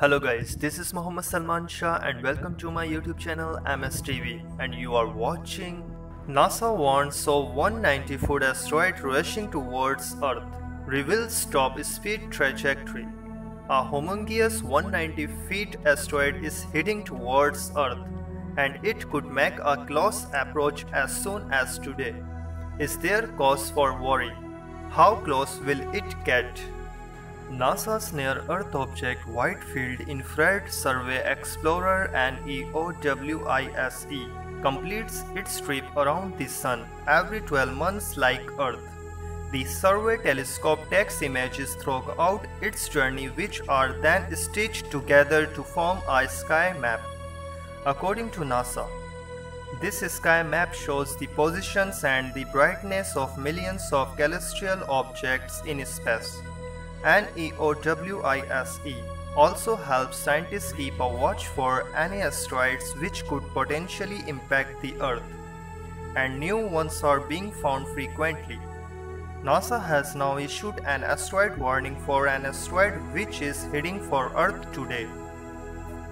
Hello guys, this is Mohammad Salman Shah and welcome to my YouTube channel MSTV, and you are watching NASA warns of 190-foot asteroid rushing towards Earth, reveals top speed trajectory. A humongous 190 feet asteroid is heading towards Earth and it could make a close approach as soon as today. Is there cause for worry? How close will it get? NASA's Near-Earth Object Wide-field Infrared Survey Explorer (NEOWISE) completes its trip around the Sun every 12 months like Earth. The survey telescope takes images throughout its journey which are then stitched together to form a sky map. According to NASA, this sky map shows the positions and the brightness of millions of celestial objects in space. NEOWISE also helps scientists keep a watch for any asteroids which could potentially impact the Earth, and new ones are being found frequently. NASA has now issued an asteroid warning for an asteroid which is heading for Earth today.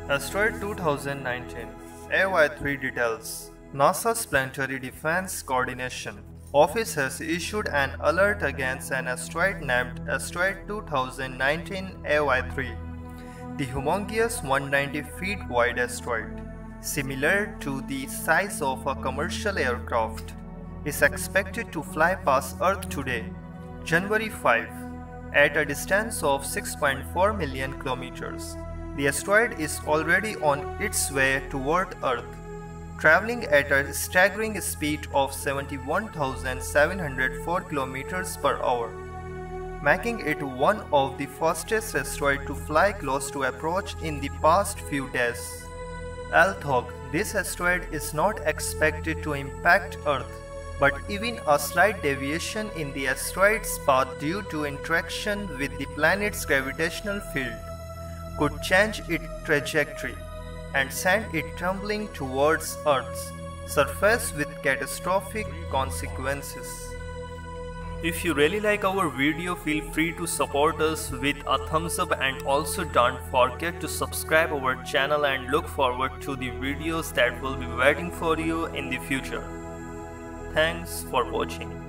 Asteroid 2019 AY3 details. NASA's Planetary Defense Coordination Office has issued an alert against an asteroid named Asteroid 2019 AY3, the humongous 190 feet wide asteroid, similar to the size of a commercial aircraft, is expected to fly past Earth today, January 5, at a distance of 6.4 million kilometers. The asteroid is already on its way toward Earth, traveling at a staggering speed of 71,704 km per hour, making it one of the fastest asteroids to fly close to approach in the past few days. Although this asteroid is not expected to impact Earth, but even a slight deviation in the asteroid's path due to interaction with the planet's gravitational field could change its trajectory and send it tumbling towards Earth's surface with catastrophic consequences. If you really like our video, feel free to support us with a thumbs up, and also don't forget to subscribe our channel and look forward to the videos that will be waiting for you in the future. Thanks for watching.